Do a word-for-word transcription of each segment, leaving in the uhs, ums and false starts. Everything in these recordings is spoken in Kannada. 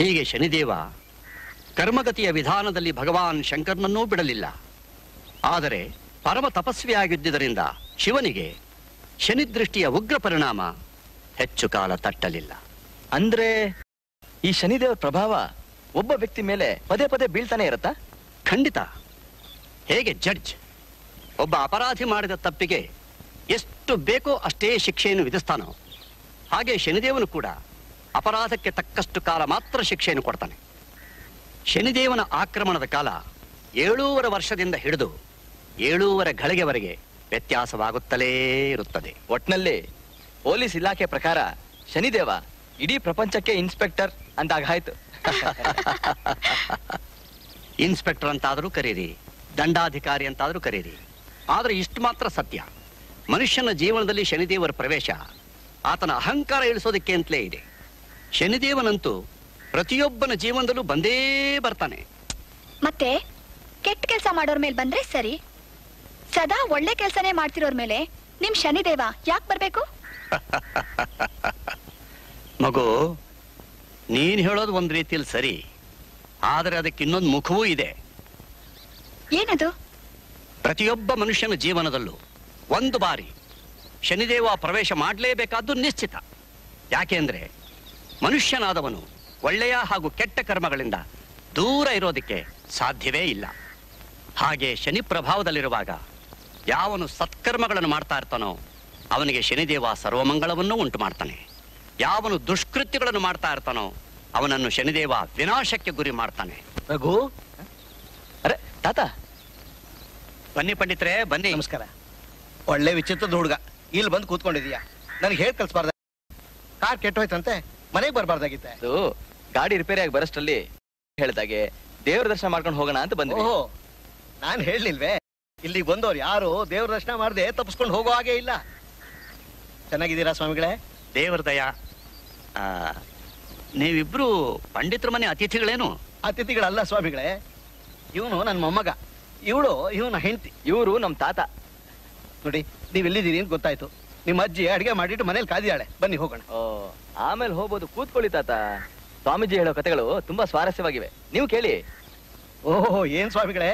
ಹೀಗೆ ಶನಿದೇವ ಕರ್ಮಗತಿಯ ವಿಧಾನದಲ್ಲಿ ಭಗವಾನ್ ಶಂಕರನನ್ನು ಬಿಡಲಿಲ್ಲ. ಆದರೆ ಪರಮ ತಪಸ್ವಿಯಾಗಿದ್ದರಿಂದ ಶಿವನಿಗೆ ಶನಿ ದೃಷ್ಟಿಯ ಉಗ್ರ ಪರಿಣಾಮ ಹೆಚ್ಚು ಕಾಲ ತಟ್ಟಲಿಲ್ಲ. ಅಂದ್ರೆ ಈ ಶನಿದೇವರ ಪ್ರಭಾವ ಒಬ್ಬ ವ್ಯಕ್ತಿ ಮೇಲೆ ಪದೇ ಪದೇ ಬೀಳ್ತಾನೆ ಇರುತ್ತಾ? ಖಂಡಿತ. ಹೇಗೆ ಜಡ್ಜ್ ಒಬ್ಬ ಅಪರಾಧಿ ಮಾಡಿದ ತಪ್ಪಿಗೆ ಎಷ್ಟು ಬೇಕೋ ಅಷ್ಟೇ ಶಿಕ್ಷೆಯನ್ನು ವಿಧಿಸ್ತಾನೋ ಹಾಗೆ ಶನಿದೇವನು ಕೂಡ ಅಪರಾಧಕ್ಕೆ ತಕ್ಕಷ್ಟು ಕಾಲ ಮಾತ್ರ ಶಿಕ್ಷೆಯನ್ನು ಕೊಡ್ತಾನೆ. ಶನಿದೇವನ ಆಕ್ರಮಣದ ಕಾಲ ಏಳೂವರೆ ವರ್ಷದಿಂದ ಹಿಡಿದು ಏಳೂವರೆ ಗಳಿಗೆವರೆಗೆ ವ್ಯತ್ಯಾಸವಾಗುತ್ತಲೇ ಇರುತ್ತದೆ. ಒಟ್ಟಿನಲ್ಲಿ ಪೊಲೀಸ್ ಇಲಾಖೆ ಪ್ರಕಾರ ಶನಿದೇವ ಇಡೀ ಪ್ರಪಂಚಕ್ಕೆ ಇನ್ಸ್ಪೆಕ್ಟರ್ ಅಂತಾಗಾಯ್ತು. ಇನ್ಸ್ಪೆಕ್ಟರ್ ಅಂತಾದರೂ ಕರೀರಿ, ದಂಡಾಧಿಕಾರಿ ಅಂತಾದರೂ ಕರೀರಿ, ಆದರೆ ಇಷ್ಟು ಮಾತ್ರ ಸತ್ಯ, ಮನುಷ್ಯನ ಜೀವನದಲ್ಲಿ ಶನಿದೇವರ ಪ್ರವೇಶ ಆತನ ಅಹಂಕಾರ ಇಳಿಸೋದಕ್ಕೆ ಅಂತಲೇ ಇದೆ. ಶನಿದೇವನಂತೂ ಪ್ರತಿಯೊಬ್ಬನ ಜೀವನದಲ್ಲೂ ಬಂದೇ ಬರ್ತಾನೆ. ಮತ್ತೆ ಕೆಟ್ಟ ಕೆಲಸ ಮಾಡೋರ್ ಮೇಲೆ ಬಂದ್ರೆ ಸರಿ, ಸದಾ ಒಳ್ಳೆ ಕೆಲಸನೇ ಮಾಡ್ತಿರೋರ್ ಮೇಲೆ ನಿಮ್ ಶನಿದೇವ ಯಾಕೆ ಬರ್ಬೇಕು? ಮಗು, ನೀನ್ ಹೇಳೋದು ಒಂದ್ ರೀತಿಯಲ್ಲಿ ಸರಿ, ಆದ್ರೆ ಅದಕ್ಕೆ ಇನ್ನೊಂದು ಮುಖವೂ ಇದೆ. ಏನದು? ಪ್ರತಿಯೊಬ್ಬ ಮನುಷ್ಯನ ಜೀವನದಲ್ಲೂ ಒಂದು ಬಾರಿ ಶನಿದೇವ ಪ್ರವೇಶ ಮಾಡಲೇಬೇಕಾದ್ದು ನಿಶ್ಚಿತ. ಯಾಕೆಂದ್ರೆ ಮನುಷ್ಯನಾದವನು ಒಳ್ಳೆಯ ಹಾಗೂ ಕೆಟ್ಟ ಕರ್ಮಗಳಿಂದ ದೂರ ಇರೋದಕ್ಕೆ ಸಾಧ್ಯವೇ ಇಲ್ಲ. ಹಾಗೆ ಶನಿ ಪ್ರಭಾವದಲ್ಲಿರುವಾಗ ಯಾವನು ಸತ್ಕರ್ಮಗಳನ್ನು ಮಾಡ್ತಾ ಇರ್ತಾನೋ ಅವನಿಗೆ ಶನಿದೇವ ಸರ್ವಮಂಗಳವನ್ನು ಉಂಟು ಮಾಡ್ತಾನೆ. ಯಾವನು ದುಷ್ಕೃತ್ಯಗಳನ್ನು ಮಾಡ್ತಾ ಇರ್ತಾನೋ ಅವನನ್ನು ಶನಿದೇವ ವಿನಾಶಕ್ಕೆ ಗುರಿ ಮಾಡ್ತಾನೆ. ರಘು, ಅರೆ ತಾತ ಬನ್ನಿ, ಪಂಡಿತ್ರೆ ಬನ್ನಿ. ನಮಸ್ಕಾರ. ಒಳ್ಳೆ ವಿಚಿತ್ರದ ಹುಡುಗ ಇಲ್ಲಿ ಬಂದು ಕೂತ್ಕೊಂಡಿದೀಯಾ? ನನಗೆ ಹೇಳಿ ಕಳಿಸ್ಬಾರ್ದ? ಕಾರ್ ಕೆಟ್ಟೋಯ್ತಂತೆ, ಮನೆಗೆ ಬರಬಾರ್ದಾಗಿತ್ತೆ. ಅದು ಗಾಡಿ ರಿಪೇರಿ ಆಗಿ ಬರೋಷ್ಟಲ್ಲಿ ಹೇಳ್ದಾಗೆ ದೇವ್ರ ದರ್ಶನ ಮಾಡ್ಕೊಂಡು ಹೋಗೋಣ ಅಂತ ಬಂದೆ. ಓಹೋ, ನಾನು ಹೇಳಲಿಲ್ವೇ? ಇಲ್ಲಿಗೆ ಬಂದವ್ರು ಯಾರು ದೇವ್ರ ದರ್ಶನ ಮಾಡದೆ ತಪ್ಪಿಸ್ಕೊಂಡು ಹೋಗೋ ಹಾಗೆ ಇಲ್ಲ. ಚೆನ್ನಾಗಿದ್ದೀರಾ ಸ್ವಾಮಿಗಳೇ? ದೇವ್ರ ದಯ. ನೀವಿಬ್ರು ಪಂಡಿತರ ಮನೆ ಅತಿಥಿಗಳೇನು? ಅತಿಥಿಗಳಲ್ಲ ಸ್ವಾಮಿಗಳೇ, ಇವನು ನನ್ನ ಮೊಮ್ಮಗ, ಇವಳು ಇವನ ಹೆಂಡತಿ, ಇವರು ನಮ್ಮ ತಾತ. ನೋಡಿ, ನೀವು ಎಲ್ಲಿದ್ದೀರಿ ಅಂತ ಗೊತ್ತಾಯ್ತು. ನಿಮ್ಮ ಅಜ್ಜಿ ಅಡಿಗೆ ಮಾಡಿಟ್ಟು ಮನೇಲಿ ಕಾದಿದ್ದಾಳೆ, ಬನ್ನಿ ಹೋಗೋಣ. ಓ, ಆಮೇಲೆ ಹೋಗ್ಬೋದು, ಕೂತ್ಕೊಳ್ಳಿ ತಾತ. ಸ್ವಾಮೀಜಿ ಹೇಳೋ ಕಥೆಗಳು ತುಂಬಾ ಸ್ವಾರಸ್ಯವಾಗಿವೆ, ನೀವು ಕೇಳಿ. ಓಹೋ, ಏನ್ ಸ್ವಾಮಿಗಳೇ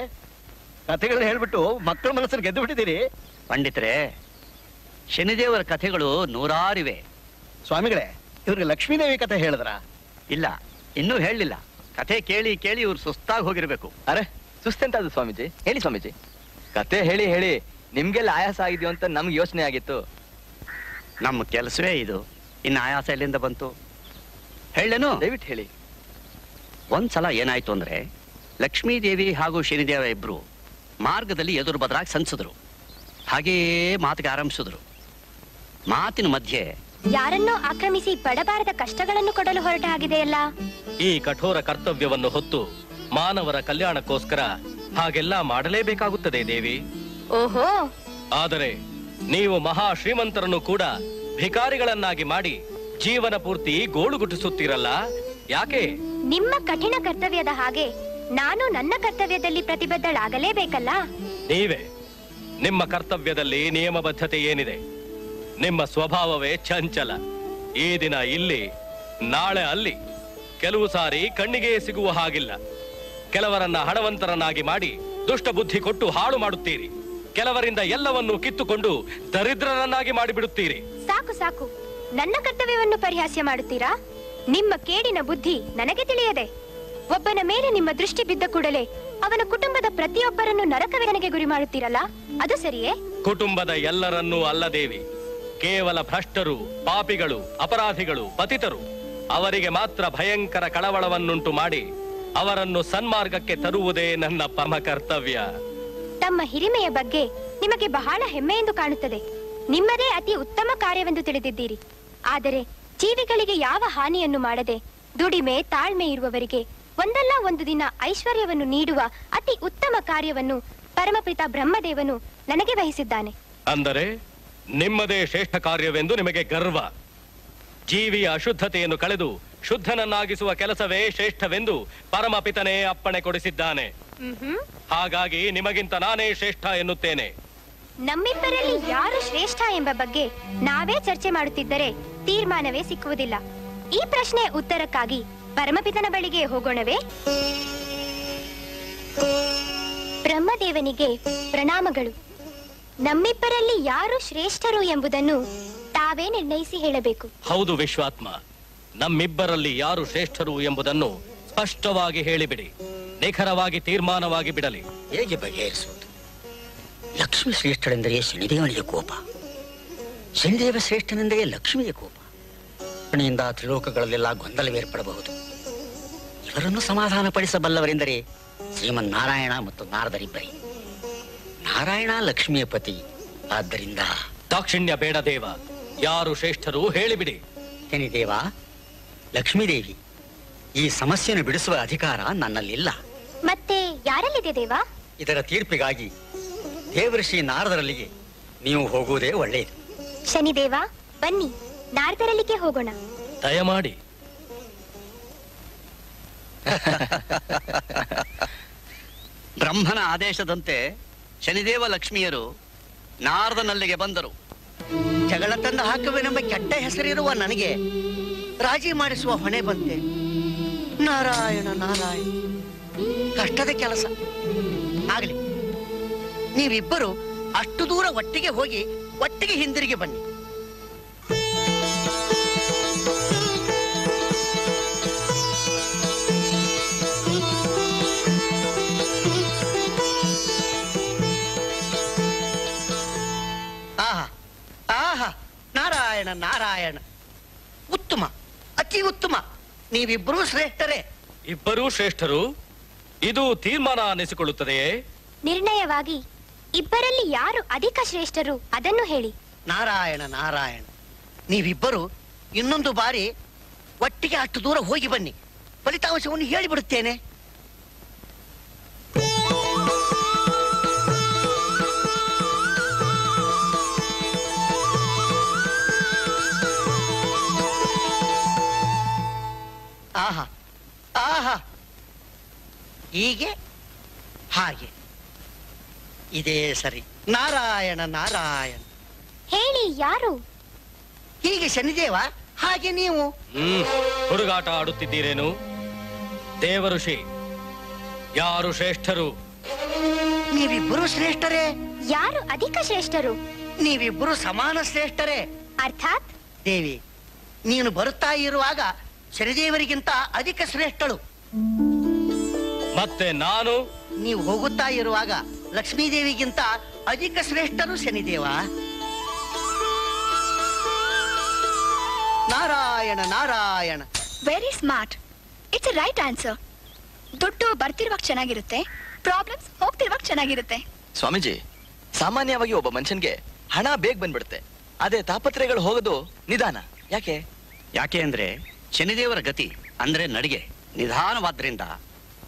ಕಥೆಗಳನ್ನ ಹೇಳ್ಬಿಟ್ಟು ಮಕ್ಕಳ ಮನಸ್ಸನ್ನು ಗೆದ್ದು ಬಿಟ್ಟಿದ್ದೀರಿ. ಪಂಡಿತರೇ, ಶನಿದೇವರ ಕಥೆಗಳು ನೂರಾರಿವೆ. ಸ್ವಾಮಿಗಳೇ, ಇವ್ರಿಗೆ ಲಕ್ಷ್ಮೀದೇವಿ ಕಥೆ ಹೇಳಿದ್ರ? ಇಲ್ಲ, ಇನ್ನೂ ಹೇಳಲಿಲ್ಲ. ಕಥೆ ಕೇಳಿ ಕೇಳಿ ಇವ್ರು ಸುಸ್ತಾಗಿ ಹೋಗಿರ್ಬೇಕು. ಅರೆ, ಸುಸ್ತೆಂತ ಅದು ಸ್ವಾಮೀಜಿ? ಹೇಳಿ ಸ್ವಾಮೀಜಿ, ಕತೆ ಹೇಳಿ ಹೇಳಿ ನಿಮ್ಗೆಲ್ಲ ಆಯಾಸ ಆಗಿದ್ಯೋ ಅಂತ ನಮ್ಗೆ ಯೋಚನೆ ಆಗಿತ್ತು. ನಮ್ಮ ಕೆಲಸವೇ ಇದು, ಇನ್ನು ಆಯಾಸ ಎಲ್ಲಿಂದ ಬಂತು? ಹೇಳೇನು? ದಯವಿಟ್ಟು ಹೇಳಿ. ಒಂದ್ಸಲ ಏನಾಯ್ತು ಅಂದ್ರೆ, ಲಕ್ಷ್ಮೀದೇವಿ ಹಾಗೂ ಶನಿದೇವ ಇಬ್ರು ಮಾರ್ಗದಲ್ಲಿ ಎದುರು ಬದರಾಗಿ ಸಂಸಿದ್ರು. ಹಾಗೆಯೇ ಮಾತಿಗೆ ಆರಂಭಿಸಿದ್ರು. ಮಾತಿನ ಮಧ್ಯೆ ಯಾರನ್ನೂ ಆಕ್ರಮಿಸಿ ಪಡಬಾರದ ಕಷ್ಟಗಳನ್ನು ಕೊಡಲು ಹೊರಟ ಆಗಿದೆಯಲ್ಲ, ಈ ಕಠೋರ ಕರ್ತವ್ಯವನ್ನು ಹೊತ್ತು ಮಾನವರ ಕಲ್ಯಾಣಕ್ಕೋಸ್ಕರ ಹಾಗೆಲ್ಲ ಮಾಡಲೇಬೇಕಾಗುತ್ತದೆ ದೇವಿ. ಓಹೋ, ಆದರೆ ನೀವು ಮಹಾ ಶ್ರೀಮಂತರನ್ನು ಕೂಡ ಭಿಕಾರಿಗಳನ್ನಾಗಿ ಮಾಡಿ ಜೀವನ ಪೂರ್ತಿ ಗೋಳುಗುಟ್ಟಿಸುತ್ತೀರಲ್ಲ, ಯಾಕೆ? ನಿಮ್ಮ ಕಠಿಣ ಕರ್ತವ್ಯದ ಹಾಗೆ ನಾನು ನನ್ನ ಕರ್ತವ್ಯದಲ್ಲಿ ಪ್ರತಿಬದ್ಧಳಾಗಲೇಬೇಕಲ್ಲ. ನೀವೇ ನಿಮ್ಮ ಕರ್ತವ್ಯದಲ್ಲಿ ನಿಯಮಬದ್ಧತೆ ಏನಿದೆ? ನಿಮ್ಮ ಸ್ವಭಾವವೇ ಚಂಚಲ. ಈ ದಿನ ಇಲ್ಲಿ, ನಾಳೆ ಅಲ್ಲಿ, ಕೆಲವು ಸಾರಿ ಕಣ್ಣಿಗೆ ಸಿಗುವ ಹಾಗಿಲ್ಲ. ಕೆಲವರನ್ನ ಹಣವಂತರನ್ನಾಗಿ ಮಾಡಿ ದುಷ್ಟ ಬುದ್ಧಿ ಕೊಟ್ಟು ಹಾಳು ಮಾಡುತ್ತೀರಿ. ಕೆಲವರಿಂದ ಎಲ್ಲವನ್ನೂ ಕಿತ್ತುಕೊಂಡು ದರಿದ್ರರನ್ನಾಗಿ ಮಾಡಿಬಿಡುತ್ತೀರಿ. ಸಾಕು ಸಾಕು, ನನ್ನ ಕರ್ತವ್ಯವನ್ನು ಪರಿಹಾಸ್ಯ ಮಾಡುತ್ತೀರಾ? ನಿಮ್ಮ ಕೇಡಿನ ಬುದ್ಧಿ ನನಗೆ ತಿಳಿಯದೆ ಒಬ್ಬನ ಮೇಲೆ ನಿಮ್ಮ ದೃಷ್ಟಿ ಬಿದ್ದ ಕೂಡಲೇ ಅವನ ಕುಟುಂಬದ ಪ್ರತಿಯೊಬ್ಬರನ್ನು ನರಕವೇದನೆಗೆ ಗುರಿ ಮಾಡುತ್ತೀರಲ್ಲ, ಅದು ಸರಿಯೇ? ಕುಟುಂಬದ ಎಲ್ಲರನ್ನೂ ಅಲ್ಲ ದೇವಿ, ಕೇವಲ ಭ್ರಷ್ಟರು, ಪಾಪಿಗಳು, ಅಪರಾಧಿಗಳು, ಪತಿತರು, ಅವರಿಗೆ ಮಾತ್ರ ಭಯಂಕರ ಕಳವಳವನ್ನುಂಟು ಮಾಡಿ ಅವರನ್ನು ಸನ್ಮಾರ್ಗಕ್ಕೆ ತರುವುದೇ ನನ್ನ ಪರಮ ಕರ್ತವ್ಯ. ತಮ್ಮ ಹಿರಿಮೆಯ ಬಗ್ಗೆ ನಿಮಗೆ ಬಹಳ ಹೆಮ್ಮೆ ಎಂದು ಕಾಣುತ್ತದೆ. ನಿಮ್ಮದೇ ಅತಿ ಉತ್ತಮ ಕಾರ್ಯವೆಂದು ತಿಳಿದಿದ್ದೀರಿ. ಆದರೆ ಜೀವಿಗಳಿಗೆ ಯಾವ ಹಾನಿಯನ್ನು ಮಾಡದೆ ದುಡಿಮೆ, ತಾಳ್ಮೆ ಇರುವವರಿಗೆ ಒಂದಲ್ಲ ಒಂದು ದಿನ ಐಶ್ವರ್ಯವನ್ನು ನೀಡುವ ಅತಿ ಉತ್ತಮ ಕಾರ್ಯವನ್ನು ಪರಮಪಿತ ಬ್ರಹ್ಮದೇವನು ನನಗೆ ವಹಿಸಿದ್ದಾನೆ. ಅಂದರೆ ನಿಮ್ಮದೇ ಶ್ರೇಷ್ಠ ಕಾರ್ಯವೆಂದು ನಿಮಗೆ ಗರ್ವ. ಜೀವಿಯ ಅಶುದ್ಧತೆಯನ್ನು ಕಳೆದು ಶುದ್ಧನನ್ನಾಗಿಸುವ ಕೆಲಸವೇ ಶ್ರೇಷ್ಠವೆಂದು ಪರಮಪಿತನೇ ಅಪ್ಪಣೆ ಕೊಡಿಸಿದ್ದಾನೆ. ಹಾಗಾಗಿ ನಿಮಗಿಂತ ನಾನೇ ಶ್ರೇಷ್ಠ ಎನ್ನುತ್ತೇನೆ. ನಮ್ಮಿಬ್ಬರಲ್ಲಿ ಯಾರು ಶ್ರೇಷ್ಠ ಎಂಬ ಬಗ್ಗೆ ನಾವೇ ಚರ್ಚೆ ಮಾಡುತ್ತಿದ್ದರೆ ತೀರ್ಮಾನವೇ ಸಿಕ್ಕುವುದಿಲ್ಲ. ಈ ಪ್ರಶ್ನೆ ಉತ್ತರಕ್ಕಾಗಿ ಪರಮಪಿತನ ಬಳಿಗೆ ಹೋಗೋಣವೇ? ಬ್ರಹ್ಮದೇವನಿಗೆ ಪ್ರಣಾಮಗಳು. ನಮ್ಮಿಬ್ಬರಲ್ಲಿ ಯಾರು ಶ್ರೇಷ್ಠರು ಎಂಬುದನ್ನು ತಾವೇ ನಿರ್ಣಯಿಸಿ ಹೇಳಬೇಕು. ಹೌದು ವಿಶ್ವಾತ್ಮ, ನಮ್ಮಿಬ್ಬರಲ್ಲಿ ಯಾರು ಶ್ರೇಷ್ಠರು ಎಂಬುದನ್ನು ಸ್ಪಷ್ಟವಾಗಿ ಹೇಳಿಬಿಡಿ. ನಿಖರವಾಗಿ ತೀರ್ಮಾನವಾಗಿ ಬಿಡಲಿ. ಹೇಗೆ ಬಗೆಹರಿಸುವುದು? ಲಕ್ಷ್ಮಿ ಶ್ರೇಷ್ಠಳೆಂದರೆ ಶನಿದೇವನಿಗೆ ಕೋಪ, ಶನಿದೇವ ಶ್ರೇಷ್ಠನೆಂದರೆ ಲಕ್ಷ್ಮಿಗೆ ಕೋಪ. ಕಣಿಯಿಂದ ತ್ರಿಲೋಕಗಳಲ್ಲೆಲ್ಲ ಗೊಂದಲವೇರ್ಪಡಬಹುದು. ಇವರನ್ನು ಸಮಾಧಾನ ಪಡಿಸಬಲ್ಲವರೆಂದರೆ ಶ್ರೀಮನ್ ನಾರಾಯಣ ಮತ್ತು ನಾರದರಿಬ್ಬರೇ. ನಾರಾಯಣ ಲಕ್ಷ್ಮಿಯ ಪತಿ, ಆದ್ದರಿಂದ ದಾಕ್ಷಿಣ್ಯ ಬೇಡ ದೇವ. ಯಾರು ಶ್ರೇಷ್ಠರು ಹೇಳಿಬಿಡಿ. ಶನಿದೇವ, ಲಕ್ಷ್ಮೀದೇವಿ, ಈ ಸಮಸ್ಯೆಯನ್ನು ಬಿಡಿಸುವ ಅಧಿಕಾರ ನನ್ನಲ್ಲಿಲ್ಲ. ಮತ್ತೆ ಯಾರಲ್ಲಿದೆ ದೇವ? ಇದರ ತೀರ್ಪಿಗಾಗಿ ದೇವಋಷಿ ನಾರದರಲ್ಲಿಗೆ ನೀವು ಹೋಗುವುದೇ ಒಳ್ಳೆಯದು. ಶನಿದೇವ ಬನ್ನಿ, ನಾರದರಲ್ಲಿಗೆ ಹೋಗೋಣ. ದಯಮಾಡಿ. ಬ್ರಹ್ಮನ ಆದೇಶದಂತೆ ಶನಿದೇವ ಲಕ್ಷ್ಮಿಯರು ನಾರದನಲ್ಲಿಗೆ ಬಂದರು. ಜಗಳ ತಂದು ಹಾಕುವೆನೆಂಬ ಕೆಟ್ಟ ಹೆಸರಿರುವ ನನಗೆ ರಾಜಿ ಮಾಡಿಸುವ ಹೊಣೆ ಬಂತೆ. ನಾರಾಯಣ ನಾರಾಯಣ, ಕಷ್ಟದ ಕೆಲಸ. ಆಗಲಿ, ನೀವಿಬ್ಬರು ಅಷ್ಟು ದೂರ ಒಟ್ಟಿಗೆ ಹೋಗಿ ಒಟ್ಟಿಗೆ ಹಿಂದಿರುಗಿ ಬನ್ನಿ. ಆಹಾ ಆಹಾ, ನಾರಾಯಣ ನಾರಾಯಣ, ಉತ್ತಮ, ಅತಿ ಉತ್ತಮ. ನೀವಿಬ್ಬರೂ ಶ್ರೇಷ್ಠರೇ. ಇಬ್ಬರೂ ಶ್ರೇಷ್ಠರು. ಇದು ತೀರ್ಮಾನ ಅನ್ನಿಸಿಕೊಳ್ಳುತ್ತದೆಯೇ? ನಿರ್ಣಯವಾಗಿ. ಇಬ್ಬರಲ್ಲಿ ಯಾರು ಅಧಿಕ ಶ್ರೇಷ್ಠರು ಅದನ್ನು ಹೇಳಿ. ನಾರಾಯಣ ನಾರಾಯಣ, ನೀವಿಬ್ಬರು ಇನ್ನೊಂದು ಬಾರಿ ಒಟ್ಟಿಗೆ ಅಷ್ಟು ದೂರ ಹೋಗಿ ಬನ್ನಿ. ಫಲಿತಾಂಶವನ್ನು ಹೇಳಿಬಿಡುತ್ತೇನೆ. ಆಹಾ ಆಹಾ, ಹೀಗೆ ಹಾಗೆ, ಇದೇ ಸರಿ. ನಾರಾಯಣ ನಾರಾಯಣ. ಹೇಳಿ ಯಾರು? ಹೀಗೆ ಶನಿದೇವ, ಹಾಗೆ ನೀವು. ಹುಡುಗಾಟ ಆಡುತ್ತಿದ್ದೀರೇನು? ದೇವ ಋಷಿ, ಯಾರು ಶ್ರೇಷ್ಠರು? ನೀವಿಬ್ಬರು ಶ್ರೇಷ್ಠರೇ. ಯಾರು ಅಧಿಕ ಶ್ರೇಷ್ಠರು? ನೀವಿಬ್ಬರು ಸಮಾನ ಶ್ರೇಷ್ಠರೇ. ಅರ್ಥಾತ್? ದೇವಿ, ನೀನು ಬರುತ್ತಾ ಇರುವಾಗ ಶನಿದೇವರಿಗಿಂತ ಅಧಿಕ ಶ್ರೇಷ್ಠಳು. ಮತ್ತೆ ನಾನು? ನೀವು ಹೋಗುತ್ತಾ ಇರುವಾಗ ಲಕ್ಷ್ಮೀದೇವಿಗಿಂತ ಅಧಿಕ ಶ್ರೇಷ್ಠರು Shani Dev. Narayana Narayana. Very smart. It's a right answer. ದುಡ್ಡು ಬರ್ತಿರುವಾಗ ಚೆನ್ನಾಗಿರುತ್ತೆ, ಪ್ರಾಬ್ಲಮ್ಸ್ ಹೋಗ್ತಿರುವಾಗ ಚೆನ್ನಾಗಿರುತ್ತೆ. ಸ್ವಾಮೀಜಿ, ಸಾಮಾನ್ಯವಾಗಿ ಒಬ್ಬ ಮನುಷ್ಯನ್ಗೆ ಹಣ ಬೇಗ ಬಂದ್ಬಿಡುತ್ತೆ, ಅದೇ ತಾಪತ್ರಯಗಳು ಹೋಗೋದು ನಿಧಾನ. ಯಾಕೆ? ಯಾಕೆ ಅಂದ್ರೆ ಶನಿದೇವರ ಗತಿ ಅಂದ್ರೆ ನಡಿಗೆ ನಿಧಾನವಾದ್ರಿಂದ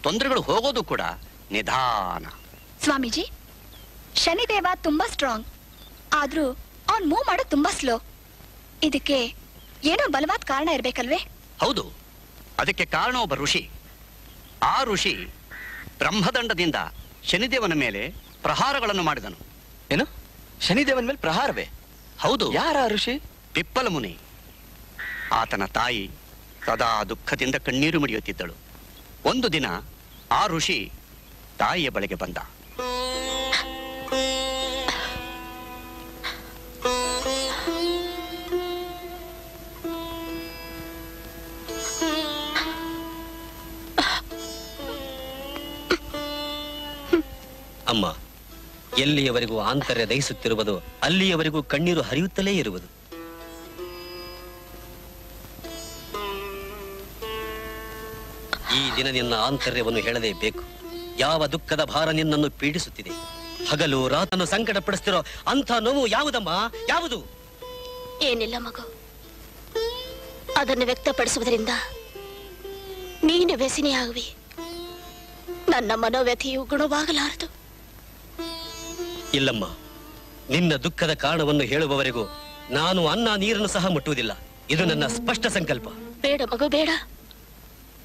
ತೊಂದರೆಗಳು ಹೋಗೋದು ಕೂಡ ನಿಧಾನ. ಸ್ವಾಮೀಜಿ, ಶನಿದೇವ ತುಂಬಾ ಸ್ಟ್ರಾಂಗ್, ಆದ್ರೂ ಅವ್ನು ಮೂವ್ ಮಾಡೋದು ತುಂಬಾ ಸ್ಲೋ. ಇದಕ್ಕೆ ಏನೋ ಬಲವಾದ ಕಾರಣ ಇರ್ಬೇಕಲ್ವೇ? ಹೌದು, ಅದಕ್ಕೆ ಕಾರಣ ಒಬ್ಬ ಋಷಿ. ಆ ಋಷಿ ಬ್ರಹ್ಮದಂಡದಿಂದ ಶನಿದೇವನ ಮೇಲೆ ಪ್ರಹಾರಗಳನ್ನು ಮಾಡಿದನು. ಏನು? ಶನಿದೇವನ ಮೇಲೆ ಪ್ರಹಾರವೇ? ಹೌದು. ಯಾರ ಋಷಿ? ಪಿಪ್ಪಲ ಮುನಿ. ಆತನ ತಾಯಿ ಸದಾ ದುಃಖದಿಂದ ಕಣ್ಣೀರು ಮುಡಿಯುತ್ತಿದ್ದಳು. ಒಂದು ದಿನ ಆ ಋಷಿ ತಾಯಿಯ ಬಳಿಗೆ ಬಂದ. ಅಮ್ಮ, ಎಲ್ಲಿಯವರೆಗೂ ಆಂತರ್ಯ ದಹಿಸುತ್ತಿರುವುದು ಅಲ್ಲಿಯವರೆಗೂ ಕಣ್ಣೀರು ಹರಿಯುತ್ತಲೇ ಇರುವುದು. ಈ ದಿನ ನಿನ್ನ ಆಂತರ್ಯವನ್ನು ಹೇಳಲೇಬೇಕು. ಯಾವ ದುಃಖದ ಭಾರ ನಿನ್ನನ್ನು ಪೀಡಿಸುತ್ತಿದೆ? ಹಗಲು ರಾತನ್ನು ಸಂಕಟ ಪಡಿಸ್ತಿರೋ ಅಂಥ ನೋವು ಯಾವುದಮ್ಮ, ಯಾವುದು? ಏನಿಲ್ಲ ಮಗು, ಅದನ್ನು ವ್ಯಕ್ತಪಡಿಸುವುದರಿಂದ ನೀನು ವ್ಯಸನಿಯಾಗುವಿ. ನನ್ನ ಮನೋವ್ಯಥೆಯು ಗುಣವಾಗಲಾರದು. ಇಲ್ಲಮ್ಮ, ನಿನ್ನ ದುಃಖದ ಕಾರಣವನ್ನು ಹೇಳುವವರೆಗೂ ನಾನು ಅನ್ನ ನೀರನ್ನು ಸಹ ಮುಟ್ಟುವುದಿಲ್ಲ. ಇದು ನನ್ನ ಸ್ಪಷ್ಟ ಸಂಕಲ್ಪ. ಬೇಡ ಮಗು, ಬೇಡ.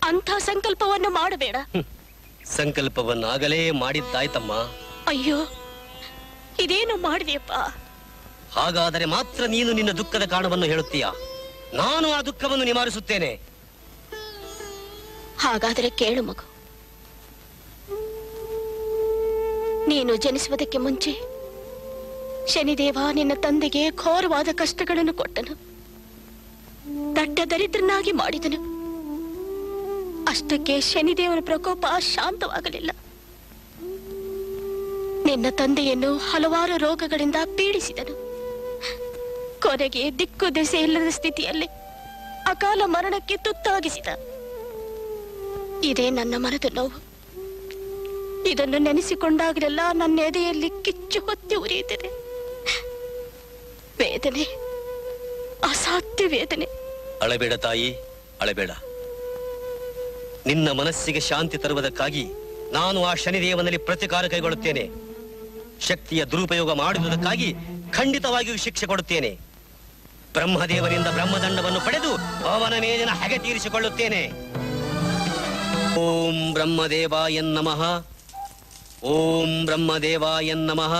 ಅಂಥ ಸಂಕಲ್ಪವನ್ನು ಮಾಡಬೇಡ. ಸಂಕಲ್ಪವನ್ನಾಗಲೇ ಮಾಡಿದ್ದಾಯ್ತಮ್ಮ. ಅಯ್ಯೋ, ಇದೇನು ಮಾಡಿದೆಯಪ್ಪ? ಹಾಗಾದರೆ ಮಾತ್ರ ನೀನು ನಿನ್ನ ದುಃಖದ ಕಾರಣವನ್ನು ಹೇಳುತ್ತೀಯಾ? ನಾನು ಆ ದುಃಖವನ್ನು ನಿವಾರಿಸುತ್ತೇನೆ. ಹಾಗಾದರೆ ಕೇಳು ಮಗು, ನೀನು ಜನಿಸುವುದಕ್ಕೆ ಮುಂಚೆ ಶನಿದೇವ ನಿನ್ನ ತಂದೆಗೆ ಘೋರವಾದ ಕಷ್ಟಗಳನ್ನು ಕೊಟ್ಟನು, ದಡ್ಡ ದರಿದ್ರನಾಗಿ ಮಾಡಿದನು. ಅಷ್ಟಕ್ಕೆ ಶನಿದೇವನ ಪ್ರಕೋಪ ಶಾಂತವಾಗಲಿಲ್ಲ. ನಿನ್ನ ತಂದೆಯನ್ನು ಹಲವಾರು ರೋಗಗಳಿಂದ ಪೀಡಿಸಿದನು. ಕೊನೆಗೆ ದಿಕ್ಕು ದಿಸೆ ಇಲ್ಲದ ಸ್ಥಿತಿಯಲ್ಲಿ ಅಕಾಲ ಮರಣಕ್ಕೆ ತುತ್ತಾಗಿಸಿದ. ಇದೇ ನನ್ನ ಮನದ ನೋವು. ಇದನ್ನು ನೆನೆಸಿಕೊಂಡಾಗಲೆಲ್ಲ ನನ್ನ ಎದೆಯಲ್ಲಿ ಕಿಚ್ಚು ಹೊತ್ತಿ ಉರಿಯುತ್ತದೆ. ವೇದನೆ, ಅಸಾಧ್ಯ ವೇದನೆ. ಅಳಬೇಡ ತಾಯಿ, ಅಳಬೇಡ. ನಿನ್ನ ಮನಸ್ಸಿಗೆ ಶಾಂತಿ ತರುವುದಕ್ಕಾಗಿ ನಾನು ಆ ಶನಿದೇವನಲ್ಲಿ ಪ್ರತಿಕಾರ ಕೈಗೊಳ್ಳುತ್ತೇನೆ. ಶಕ್ತಿಯ ದುರುಪಯೋಗ ಮಾಡುವುದಕ್ಕಾಗಿ ಖಂಡಿತವಾಗಿಯೂ ಶಿಕ್ಷೆ ಕೊಡುತ್ತೇನೆ. ಬ್ರಹ್ಮದೇವನಿಂದ ಬ್ರಹ್ಮದಂಡವನ್ನು ಪಡೆದು ಅವನ ಮೇಲಿನ ಹಗೆ ತೀರಿಸಿಕೊಳ್ಳುತ್ತೇನೆ. ಓಂ ಬ್ರಹ್ಮದೇವಾಯ ನಮಃ. ಓಂ ಬ್ರಹ್ಮದೇವಾಯ ನಮಃ.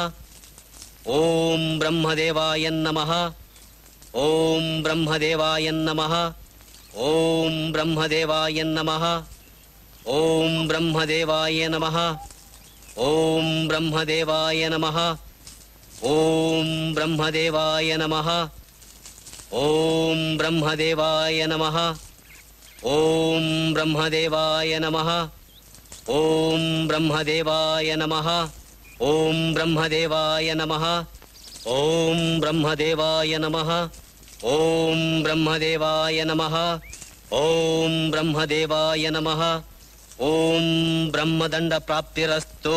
ಓಂ ಬ್ರಹ್ಮದೇವಾಯ ನಮಃ. ಓಂ ಬ್ರಹ್ಮದೇವಾಯ ನಮಃ. ಓಂ ಬ್ರಹ್ಮದೇವಾಯ ನಮಃ. ಓಂ ಬ್ರಹ್ಮದೇವಾಯ ನಮಃ. ಓಂ ಬ್ರಹ್ಮದೇವಾಯ ನಮಃ. ಓಂ ಬ್ರಹ್ಮದೇವಾಯ ನಮಃ. ಓಂ ಬ್ರಹ್ಮದೇವಾಯ ನಮಃ. ಓಂ ಬ್ರಹ್ಮದೇವಾಯ ನಮಃ. ಓಂ ಬ್ರಹ್ಮದೇವಾಯ ನಮಃ. ಓಂ ಬ್ರಹ್ಮದೇವಾಯ ನಮಃ. ಓಂ ಬ್ರಹ್ಮದೇವಾಯ ನಮಃ. ಓಂ ಬ್ರಹ್ಮದೇವಾಯ ನಮಃ. ಓಂ ಬ್ರಹ್ಮದೇವಾಯ ನಮಃ. ಓಂ ಬ್ರಹ್ಮದಂಡ ಪ್ರಾಪ್ತಿರಸ್ತು.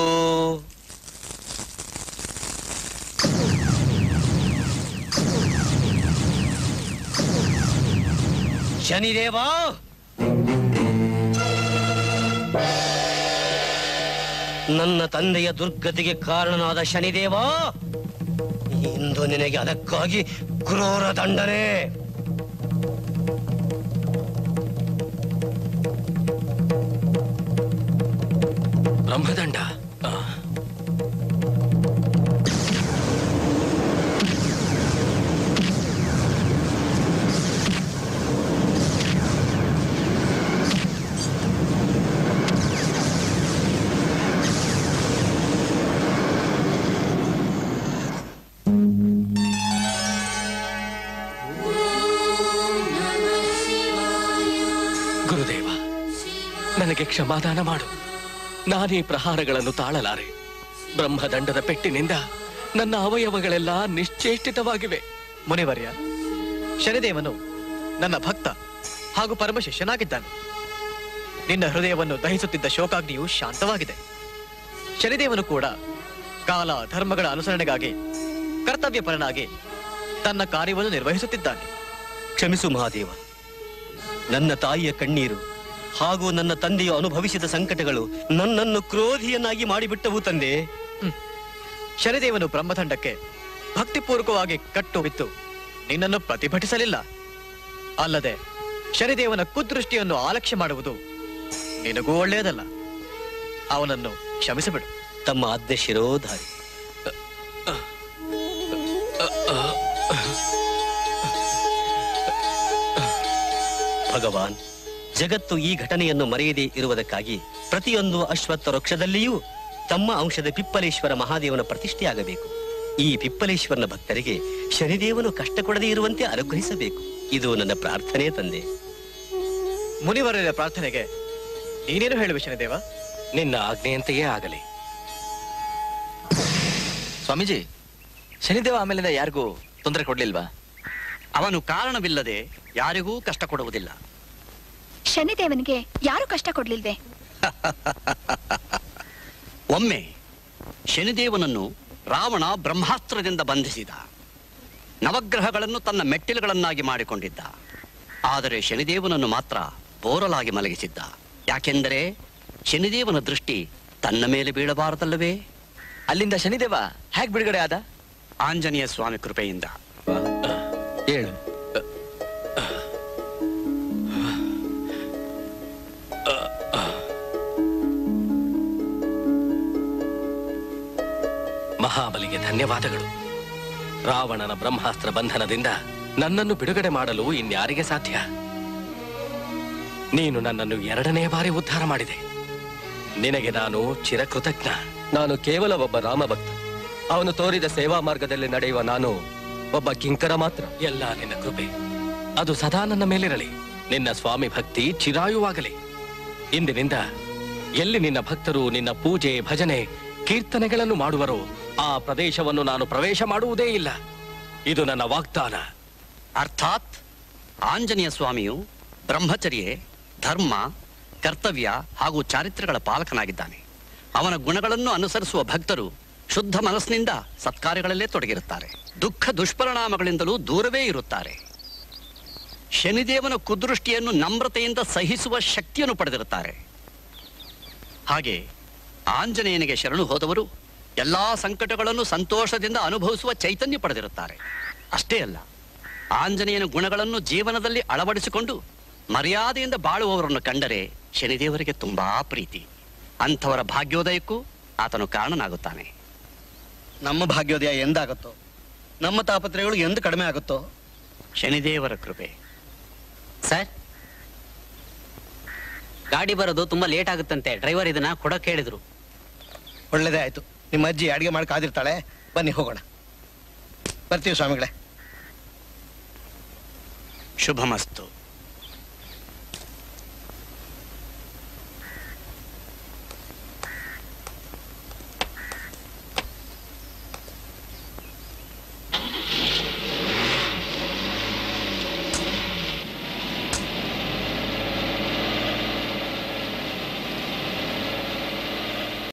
ಶನಿದೇವ, ನನ್ನ ತಂದೆಯ ದುರ್ಗತಿಗೆ ಕಾರಣನಾದ ಶನಿದೇವ, ಇಂದು ನಿನಗೆ ಅದಕ್ಕಾಗಿ ಕ್ರೂರ ದಂಡನೆ. ಬ್ರಹ್ಮದಂಡ? ಕ್ಷಮಾದಾನ ಮಾಡು. ನಾನೇ ಪ್ರಹಾರಗಳನ್ನು ತಾಳಲಾರೆ. ಬ್ರಹ್ಮದಂಡದ ಪೆಟ್ಟಿನಿಂದ ನನ್ನ ಅವಯವಗಳೆಲ್ಲ ನಿಶ್ಚೇಷ್ಟಿತವಾಗಿವೆ. ಮುನಿವರ್ಯ, ಶನಿದೇವನು ನನ್ನ ಭಕ್ತ ಹಾಗೂ ಪರಮಶಿಷ್ಯನಾಗಿದ್ದಾನೆ. ನಿನ್ನ ಹೃದಯವನ್ನು ದಹಿಸುತ್ತಿದ್ದ ಶೋಕಾಗ್ನಿಯು ಶಾಂತವಾಗಿದೆ. ಶನಿದೇವನು ಕೂಡ ಕಾಲ ಧರ್ಮಗಳ ಅನುಸರಣೆಗಾಗಿ ಕರ್ತವ್ಯಪರನಾಗಿ ತನ್ನ ಕಾರ್ಯವನ್ನು ನಿರ್ವಹಿಸುತ್ತಿದ್ದಾನೆ. ಕ್ಷಮಿಸು ಮಹಾದೇವ, ನನ್ನ ತಾಯಿಯ ಕಣ್ಣೀರು ಹಾಗೂ ನನ್ನ ತಂದೆಯು ಅನುಭವಿಸಿದ ಸಂಕಟಗಳು ನನ್ನನ್ನು ಕ್ರೋಧಿಯನ್ನಾಗಿ ಮಾಡಿಬಿಟ್ಟವು ತಂದೆ. ಶನಿದೇವನು ಬ್ರಹ್ಮದಂಡಕ್ಕೆ ಭಕ್ತಿಪೂರ್ವಕವಾಗಿ ಕಟ್ಟು ಬಿತ್ತು ನಿನ್ನನ್ನು ಪ್ರತಿಭಟಿಸಲಿಲ್ಲ. ಅಲ್ಲದೆ ಶನಿದೇವನ ಕುದೃಷ್ಟಿಯನ್ನು ಆಲಕ್ಷ್ಯ ಮಾಡುವುದು ನಿನಗೂ ಒಳ್ಳೆಯದಲ್ಲ. ಅವನನ್ನು ಕ್ಷಮಿಸಿಬಿಡು. ತಮ್ಮ ಆಜ್ಞೆ ಶಿರೋಧಾರಿ. ಭಗವಾನ್, ಜಗತ್ತು ಈ ಘಟನೆಯನ್ನು ಮರೆಯದೇ ಇರುವುದಕ್ಕಾಗಿ ಪ್ರತಿಯೊಂದು ಅಶ್ವತ್ಥ ವೃಕ್ಷದಲ್ಲಿಯೂ ತಮ್ಮ ಅಂಶದ ಪಿಪ್ಪಲೇಶ್ವರ ಮಹಾದೇವನ ಪ್ರತಿಷ್ಠೆಯಾಗಬೇಕು. ಈ ಪಿಪ್ಪಲೇಶ್ವರನ ಭಕ್ತರಿಗೆ ಶನಿದೇವನು ಕಷ್ಟ ಕೊಡದೇ ಇರುವಂತೆ ಅನುಗ್ರಹಿಸಬೇಕು. ಇದು ನನ್ನ ಪ್ರಾರ್ಥನೆ ತಂದೆ. ಮುನಿವರರ ಪ್ರಾರ್ಥನೆಗೆ ನೀನೇನು ಹೇಳುವೆ ಶನಿದೇವ? ನಿನ್ನ ಆಜ್ಞೆಯಂತೆಯೇ ಆಗಲಿ. ಸ್ವಾಮೀಜಿ, ಶನಿದೇವ ಆಮೇಲಿಂದ ಯಾರಿಗೂ ತೊಂದರೆ ಕೊಡ್ಲಿಲ್ವಾ? ಅವನು ಕಾರಣವಿಲ್ಲದೆ ಯಾರಿಗೂ ಕಷ್ಟ ಕೊಡುವುದಿಲ್ಲ. ಶನಿದೇವನಿಗೆ ಯಾರು ಕಷ್ಟ ಕೊಡ್ಲಿಲ್ವೆ? ಒಮ್ಮೆ ಶನಿದೇವನನ್ನು ರಾವಣ ಬ್ರಹ್ಮಾಸ್ತ್ರದಿಂದ ಬಂಧಿಸಿದ. ನವಗ್ರಹಗಳನ್ನು ತನ್ನ ಮೆಟ್ಟಿಲುಗಳನ್ನಾಗಿ ಮಾಡಿಕೊಂಡಿದ್ದ. ಆದರೆ ಶನಿದೇವನನ್ನು ಮಾತ್ರ ಬೋರಲಾಗಿ ಮಲಗಿಸಿದ್ದ. ಯಾಕೆಂದರೆ ಶನಿದೇವನ ದೃಷ್ಟಿ ತನ್ನ ಮೇಲೆ ಬೀಳಬಾರದಲ್ಲವೇ? ಅಲ್ಲಿಂದ ಶನಿದೇವ ಹೇಗೆ ಬಿಡುಗಡೆ ಆದ? ಆಂಜನೇಯ ಸ್ವಾಮಿ ಕೃಪೆಯಿಂದ. ಹೇಳು. ಮಹಾಬಲಿಗೆ ಧನ್ಯವಾದಗಳು. ರಾವಣನ ಬ್ರಹ್ಮಾಸ್ತ್ರ ಬಂಧನದಿಂದ ನನ್ನನ್ನು ಬಿಡುಗಡೆ ಮಾಡಲು ಇನ್ಯಾರಿಗೆ ಸಾಧ್ಯ? ನೀನು ನನ್ನನ್ನು ಎರಡನೇ ಬಾರಿ ಉದ್ಧಾರ ಮಾಡಿದೆ. ನಿನಗೆ ನಾನು ಚಿರಕೃತಜ್ಞ. ನಾನು ಕೇವಲ ಒಬ್ಬ ರಾಮಭಕ್ತ. ಅವನು ತೋರಿದ ಸೇವಾ ಮಾರ್ಗದಲ್ಲಿ ನಡೆಯುವ ನಾನು ಒಬ್ಬ ಕಿಂಕರ ಮಾತ್ರ. ಎಲ್ಲ ನಿನ್ನ ಕೃಪೆ. ಅದು ಸದಾ ನನ್ನ ಮೇಲಿರಲಿ. ನಿನ್ನ ಸ್ವಾಮಿ ಭಕ್ತಿ ಚಿರಾಯುವಾಗಲಿ. ಇಂದಿನಿಂದ ಎಲ್ಲಿ ನಿನ್ನ ಭಕ್ತರು ನಿನ್ನ ಪೂಜೆ ಭಜನೆ ಕೀರ್ತನೆಗಳನ್ನು ಮಾಡುವರೋ ಆ ಪ್ರದೇಶವನ್ನು ನಾನು ಪ್ರವೇಶ ಮಾಡುವುದೇ ಇಲ್ಲ. ಇದು ನನ್ನ ವಾಗ್ದಾನ. ಅರ್ಥಾತ್ ಆಂಜನೇಯ ಸ್ವಾಮಿಯು ಬ್ರಹ್ಮಚರ್ಯೆ, ಧರ್ಮ, ಕರ್ತವ್ಯ ಹಾಗೂ ಚಾರಿತ್ರಗಳ ಪಾಲಕನಾಗಿದ್ದಾನೆ. ಅವನ ಗುಣಗಳನ್ನು ಅನುಸರಿಸುವ ಭಕ್ತರು ಶುದ್ಧ ಮನಸ್ಸಿನಿಂದ ಸತ್ಕಾರ್ಯಗಳಲ್ಲೇ ತೊಡಗಿರುತ್ತಾರೆ. ದುಃಖ ದುಷ್ಪರಿಣಾಮಗಳಿಂದಲೂ ದೂರವೇ ಇರುತ್ತಾರೆ. ಶನಿದೇವನ ಕುದೃಷ್ಟಿಯನ್ನು ನಮ್ರತೆಯಿಂದ ಸಹಿಸುವ ಶಕ್ತಿಯನ್ನು ಪಡೆದಿರುತ್ತಾರೆ. ಹಾಗೆ ಆಂಜನೇಯನಿಗೆ ಶರಣು ಹೋದವರು ಎಲ್ಲ ಸಂಕಟಗಳನ್ನು ಸಂತೋಷದಿಂದ ಅನುಭವಿಸುವ ಚೈತನ್ಯ ಪಡೆದಿರುತ್ತಾರೆ. ಅಷ್ಟೇ ಅಲ್ಲ, ಆಂಜನೇಯನ ಗುಣಗಳನ್ನು ಜೀವನದಲ್ಲಿ ಅಳವಡಿಸಿಕೊಂಡು ಮರ್ಯಾದೆಯಿಂದ ಬಾಳುವವರನ್ನು ಕಂಡರೆ ಶನಿದೇವರಿಗೆ ತುಂಬಾ ಪ್ರೀತಿ. ಅಂಥವರ ಭಾಗ್ಯೋದಯಕ್ಕೂ ಆತನು ಕಾರಣನಾಗುತ್ತಾನೆ. ನಮ್ಮ ಭಾಗ್ಯೋದಯ ಎಂದಾಗುತ್ತೋ, ನಮ್ಮ ತಾಪತ್ರಯಗಳು ಎಂದು ಕಡಿಮೆ ಆಗುತ್ತೋ, ಶನಿದೇವರ ಕೃಪೆ. ಸರ್, ಗಾಡಿ ಬರೋದು ತುಂಬಾ ಲೇಟ್ ಆಗುತ್ತಂತೆ. ಡ್ರೈವರ್ ಇದನ್ನ ಕೊಡಕ್ಕೆ ಹೇಳಿದ್ರು. ಒಳ್ಳೇದೇ ಆಯ್ತು. ನಿಮ್ಮ ಅಜ್ಜಿ ಅಡಿಗೆ ಮಾಡಿ ಕಾದಿರ್ತಾಳೆ. ಬನ್ನಿ ಹೋಗೋಣ. ಬರ್ತೀವಿ ಸ್ವಾಮಿಗಳೇ. ಶುಭಮಸ್ತು.